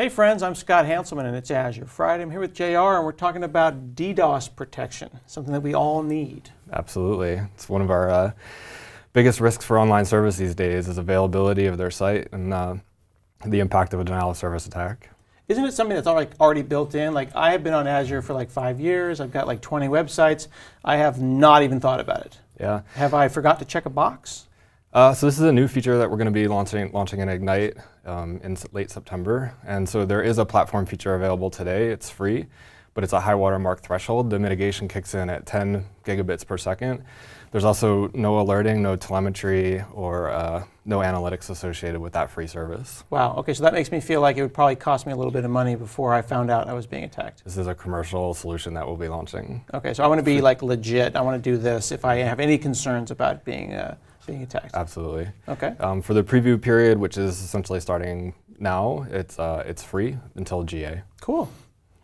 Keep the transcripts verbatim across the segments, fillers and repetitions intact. Hey friends, I'm Scott Hanselman and it's Azure Friday. I'm here with J R and we're talking about DDoS protection, something that we all need. Absolutely. It's one of our uh, biggest risks for online service these days is availability of their site and uh, the impact of a denial of service attack. Isn't it something that's all, like, already built in? Like, I have been on Azure for like five years, I've got like twenty websites, I have not even thought about it. Yeah. Have I forgot to check a box? Uh, so this is a new feature that we're going to be launching launching in Ignite um, in late September. And so there is a platform feature available today. It's free, but it's a high watermark threshold. The mitigation kicks in at ten gigabits per second. There's also no alerting, no telemetry, or uh, no analytics associated with that free service. Wow, okay, so that makes me feel like it would probably cost me a little bit of money before I found out I was being attacked. This is a commercial solution that we'll be launching. Okay, so I want to be like legit. I want to do this if I have any concerns about being uh, being attacked. Absolutely. Okay. Um, for the preview period, which is essentially starting now, it's uh, it's free until G A. Cool.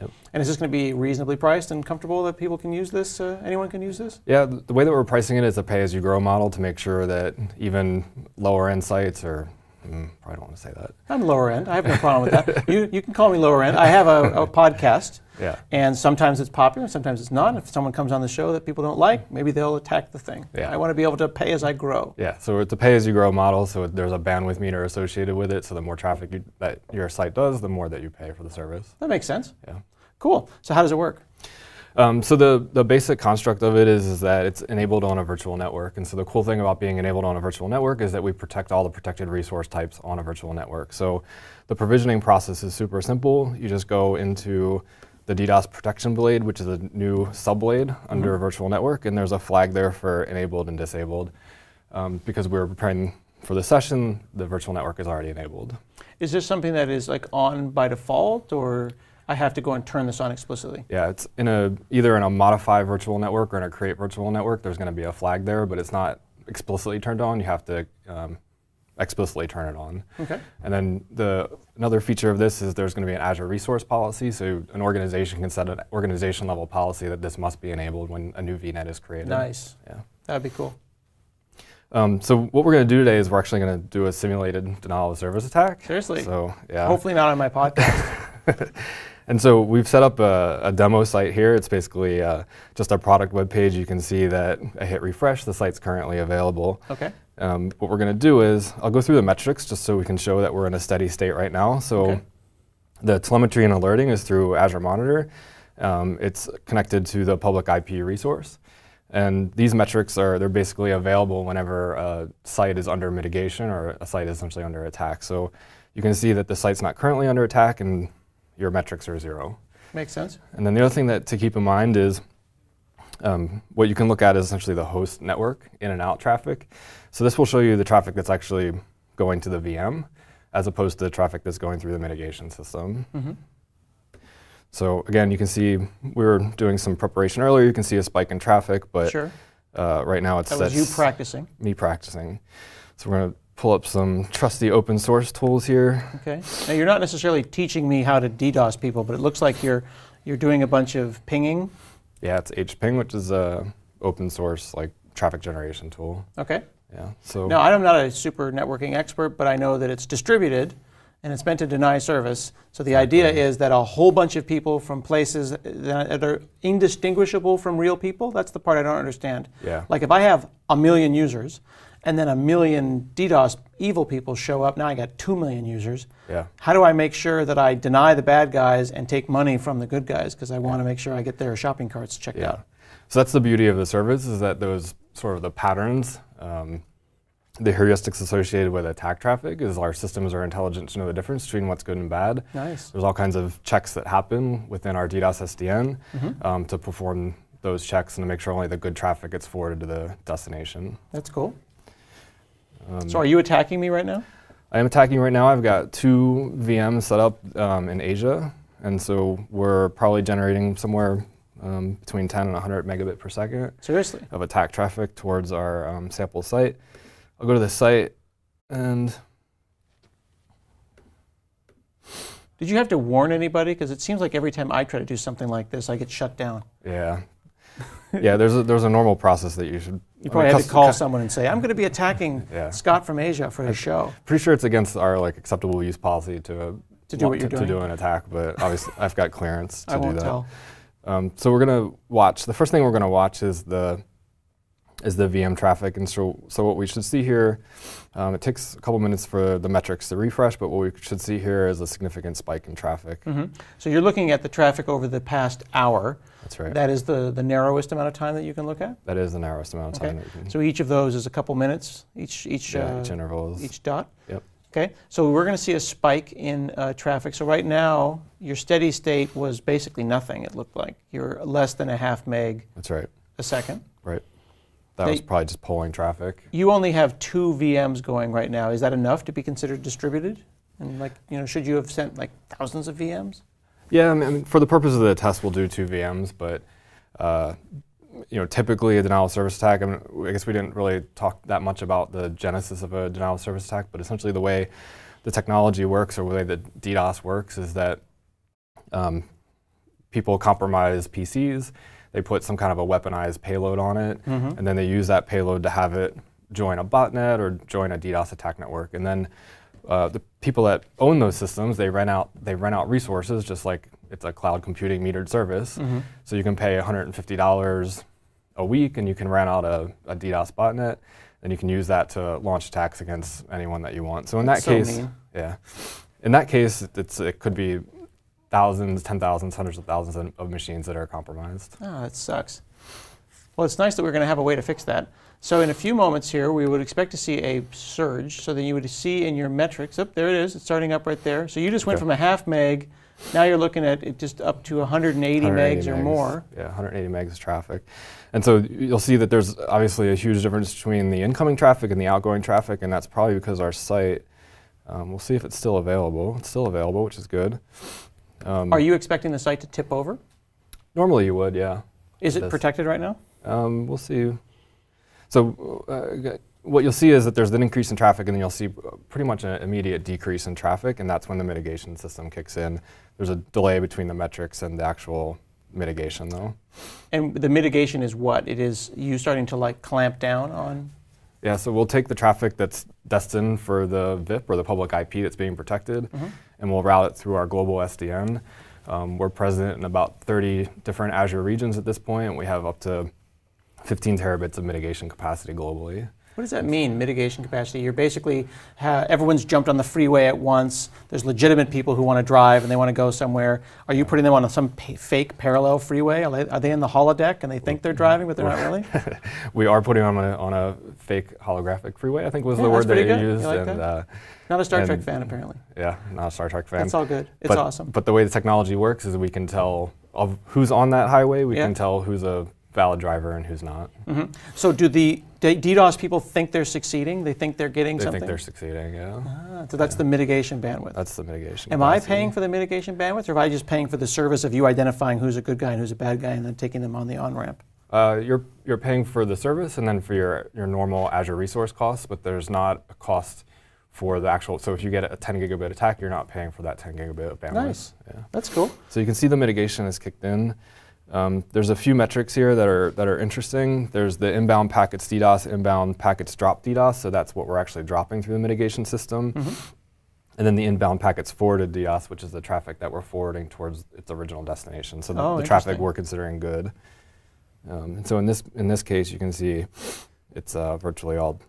Yep. And is this going to be reasonably priced and comfortable that people can use this? Uh, anyone can use this? Yeah, the way that we're pricing it is a pay-as-you-grow model to make sure that even lower-end sites are, mm, probably don't want to say that. I'm lower-end. I have no problem with that. You, you can call me lower-end. I have a, a podcast, yeah. And sometimes it's popular, sometimes it's not. If someone comes on the show that people don't like, maybe they'll attack the thing. Yeah. I want to be able to pay as I grow. Yeah, so it's a pay-as-you-grow model, so there's a bandwidth meter associated with it, so the more traffic you, that your site does, the more that you pay for the service. That makes sense. Yeah. Cool. So how does it work? Um, so the, the basic construct of it is, is that it's enabled on a virtual network. And so the cool thing about being enabled on a virtual network is that we protect all the protected resource types on a virtual network. So the provisioning process is super simple. You just go into the DDoS protection blade, which is a new subblade mm-hmm. under a virtual network. And there's a flag there for enabled and disabled. Um, because we were preparing for the session, the virtual network is already enabled. Is this something that is like on by default, or I have to go and turn this on explicitly? Yeah, it's in a either in a modify virtual network or in a create virtual network, there's going to be a flag there, but it's not explicitly turned on. You have to um, explicitly turn it on. Okay. And then the another feature of this is there's going to be an Azure resource policy, so an organization can set an organization level policy that this must be enabled when a new V NET is created. Nice. Yeah. That'd be cool. Um, so what we're going to do today is we're actually going to do a simulated denial of service attack. Seriously? So, yeah. Hopefully not on my podcast. And so we've set up a, a demo site here. It's basically uh, just a product web page. You can see that I hit refresh. The site's currently available. Okay. Um, what we're going to do is I'll go through the metrics just so we can show that we're in a steady state right now. So okay. The telemetry and alerting is through Azure Monitor. Um, it's connected to the public I P resource. And these metrics are they're basically available whenever a site is under mitigation or a site is essentially under attack. So you can see that the site's not currently under attack and your metrics are zero. Makes sense. And then the other thing that to keep in mind is um, what you can look at is essentially the host network in and out traffic. So this will show you the traffic that's actually going to the V M as opposed to the traffic that's going through the mitigation system. Mm-hmm. So again, you can see we were doing some preparation earlier. You can see a spike in traffic, but sure. uh, right now it's that was you practicing. Me practicing. So we're going to pull up some trusty open source tools here. Okay. Now you're not necessarily teaching me how to DDoS people, but it looks like you're you're doing a bunch of pinging. Yeah, it's H ping, which is a open source like traffic generation tool. Okay. Yeah. So now I'm not a super networking expert, but I know that it's distributed. And it's meant to deny service. So the idea is that a whole bunch of people from places that are indistinguishable from real people, that's the part I don't understand. Yeah. Like if I have a million users and then a million DDoS evil people show up, now I got two million users. Yeah. How do I make sure that I deny the bad guys and take money from the good guys? Because I yeah. want to make sure I get their shopping carts checked yeah. out. So that's the beauty of the service is that those sort of the patterns, um, the heuristics associated with attack traffic is our systems are intelligent to know the difference between what's good and bad. Nice. There's all kinds of checks that happen within our DDoS S D N mm-hmm. um, to perform those checks and to make sure only the good traffic gets forwarded to the destination. That's cool. Um, so are you attacking me right now? I am attacking you right now. I've got two V Ms set up um, in Asia, and so we're probably generating somewhere um, between ten and one hundred megabit per second. Seriously? Of attack traffic towards our um, sample site. I'll go to the site and... Did you have to warn anybody? Because it seems like every time I try to do something like this, I get shut down. Yeah. Yeah, there's a, there's a normal process that you should... You probably I mean, had to call someone and say, I'm going to be attacking yeah. Scott from Asia for his show. Pretty sure it's against our like acceptable use policy to to do what you're doing. To do an attack, but obviously I've got clearance to do that. I won't tell. Um, so we're going to watch. The first thing we're going to watch is the is the V M traffic. And so, so what we should see here, um, it takes a couple minutes for the metrics to refresh, but what we should see here is a significant spike in traffic. Mm-hmm. So you're looking at the traffic over the past hour. That's right. That is the, the narrowest amount of time that you can look at? That is the narrowest amount of time. Okay. That you can. So each of those is a couple minutes, each, each, yeah, uh, each interval, is each dot? Yep. Okay, so we're going to see a spike in uh, traffic. So right now, your steady state was basically nothing, it looked like. You're less than a half meg That's right. a second. Right. That they, was probably just pulling traffic. You only have two V Ms going right now. Is that enough to be considered distributed? And like, you know, should you have sent like thousands of V Ms? Yeah, I mean, for the purpose of the test, we'll do two V Ms, but uh, you know, typically a denial of service attack, I mean, I guess we didn't really talk that much about the genesis of a denial of service attack, but essentially the way the technology works, or the way that DDoS works, is that um, people compromise P Cs, they put some kind of a weaponized payload on it, mm-hmm. and then they use that payload to have it join a botnet or join a DDoS attack network. And then uh, the people that own those systems, they rent out, they rent out resources, just like it's a cloud computing metered service. Mm-hmm. So you can pay one hundred fifty dollars a week and you can rent out a, a DDoS botnet, and you can use that to launch attacks against anyone that you want. So in that so case, mean. yeah, in that case, it's, it could be thousands, ten thousands, hundreds of thousands of machines that are compromised. Oh, that sucks. Well, it's nice that we're going to have a way to fix that. So in a few moments here, we would expect to see a surge. So then you would see in your metrics, oh, there it is, it's starting up right there. So you just went okay. from a half meg, now you're looking at it just up to one hundred eighty megs or megs, more. Yeah, one hundred eighty megs of traffic. And so you'll see that there's obviously a huge difference between the incoming traffic and the outgoing traffic, and that's probably because our site, um, we'll see if it's still available. It's still available, which is good. Um, Are you expecting the site to tip over? Normally you would, yeah. Is it, it protected right now? Um, we'll see. So uh, what you'll see is that there's an increase in traffic, and then you'll see pretty much an immediate decrease in traffic, and that's when the mitigation system kicks in. There's a delay between the metrics and the actual mitigation, though. And the mitigation is what? It is you starting to like clamp down on? Yeah, so we'll take the traffic that's destined for the V I P or the public I P that's being protected, mm-hmm. and we'll route it through our global S D N. Um, we're present in about thirty different Azure regions at this point, and we have up to fifteen terabits of mitigation capacity globally. What does that mean, mitigation capacity? You're basically, ha everyone's jumped on the freeway at once. There's legitimate people who want to drive and they want to go somewhere. Are you putting them on some pa fake parallel freeway? Are they, are they in the holodeck and they think they're driving, but they're not really? We are putting them on a, on a fake holographic freeway, I think was yeah, the word that good. you used. You like and, that? Uh, not a Star and, Trek fan, apparently. Yeah, not a Star Trek fan. That's all good. It's but, awesome. But the way the technology works is we can tell of who's on that highway. We yeah. can tell who's a valid driver and who's not. Mm-hmm. So do the DDoS people think they're succeeding? They think they're getting they something? They think they're succeeding, yeah. Ah, so that's yeah. the mitigation bandwidth. That's the mitigation Am capacity. I paying for the mitigation bandwidth, or am I just paying for the service of you identifying who's a good guy and who's a bad guy and then taking them on the on-ramp? Uh, you're, you're paying for the service and then for your, your normal Azure resource costs, but there's not a cost for the actual, so if you get a ten gigabit attack, you're not paying for that ten gigabit of bandwidth. Nice, yeah. That's cool. So you can see the mitigation is kicked in. Um, there's a few metrics here that are that are interesting. There's the inbound packets DDoS, inbound packets drop DDoS, so that's what we're actually dropping through the mitigation system. Mm-hmm. And then the inbound packets forwarded DDoS, which is the traffic that we're forwarding towards its original destination, so the, oh, the traffic we're considering good. Um, and so in this, in this case, you can see it's uh, virtually all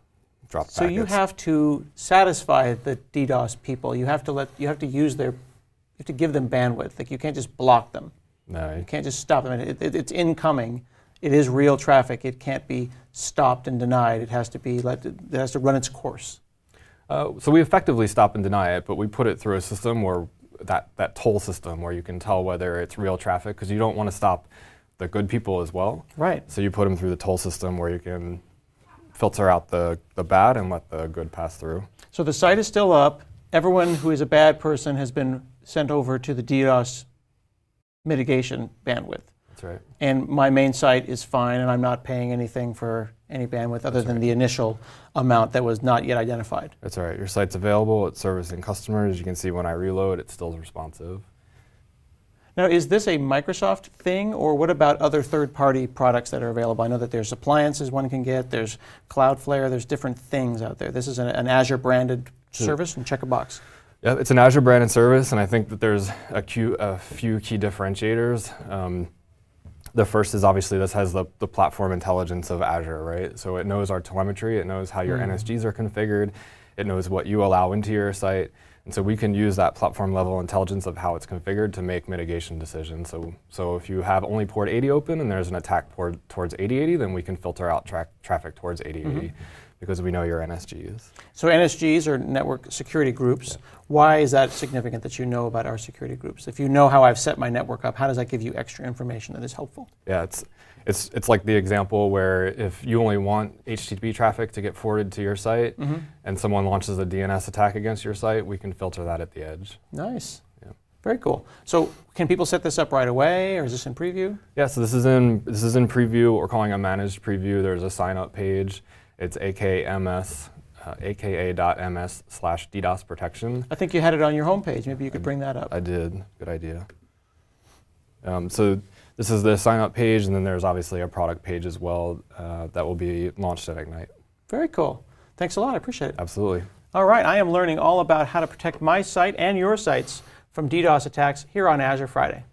drop so packets. So you have to satisfy the DDoS people. You have to let, you have to use their, you have to give them bandwidth. Like you can't just block them. No. You can't just stop them. It, it, it's incoming. It is real traffic. It can't be stopped and denied. It has to be let. It has to run its course. Uh, so we effectively stop and deny it, but we put it through a system where that that toll system where you can tell whether it's real traffic, because you don't want to stop the good people as well. Right. So you put them through the toll system where you can filter out the the bad and let the good pass through. So the site is still up. Everyone who is a bad person has been sent over to the DDoS mitigation bandwidth. That's right. And my main site is fine, and I'm not paying anything for any bandwidth other That's than right. the initial amount that was not yet identified. That's right. Your site's available. It's servicing customers. You can see when I reload, it's still responsive. Now, is this a Microsoft thing, or what about other third-party products that are available? I know that there's appliances one can get. There's Cloudflare. There's different things out there. This is an, an Azure-branded service, and check a box. Yeah, it's an Azure brand and service, and I think that there's a, queue, a few key differentiators. Um, the first is obviously this has the, the platform intelligence of Azure, right? So it knows our telemetry, it knows how your mm. N S Gs are configured, it knows what you allow into your site. And so we can use that platform level intelligence of how it's configured to make mitigation decisions. So, so if you have only port eighty open and there's an attack toward, towards eighty eighty, then we can filter out tra traffic towards eighty eighty. Mm-hmm. Because we know your N S Gs. So N S Gs are network security groups. Yeah. Why is that significant that you know about our security groups? If you know how I've set my network up, how does that give you extra information that is helpful? Yeah, it's, it's, it's like the example where if you only want H T T P traffic to get forwarded to your site, mm-hmm. and someone launches a D N S attack against your site, we can filter that at the edge. Nice. Very cool. So can people set this up right away, or is this in preview? Yeah, so this is in, this is in preview. We're calling a managed preview. There's a sign-up page. It's A K M S, uh, A K A dot M S slash DDoS protection. I think you had it on your homepage. Maybe you could I, bring that up. I did. Good idea. Um, so this is the sign-up page, and then there's obviously a product page as well uh, that will be launched at Ignite. Very cool. Thanks a lot. I appreciate it. Absolutely. All right. I am learning all about how to protect my site and your sites from DDoS attacks here on Azure Friday.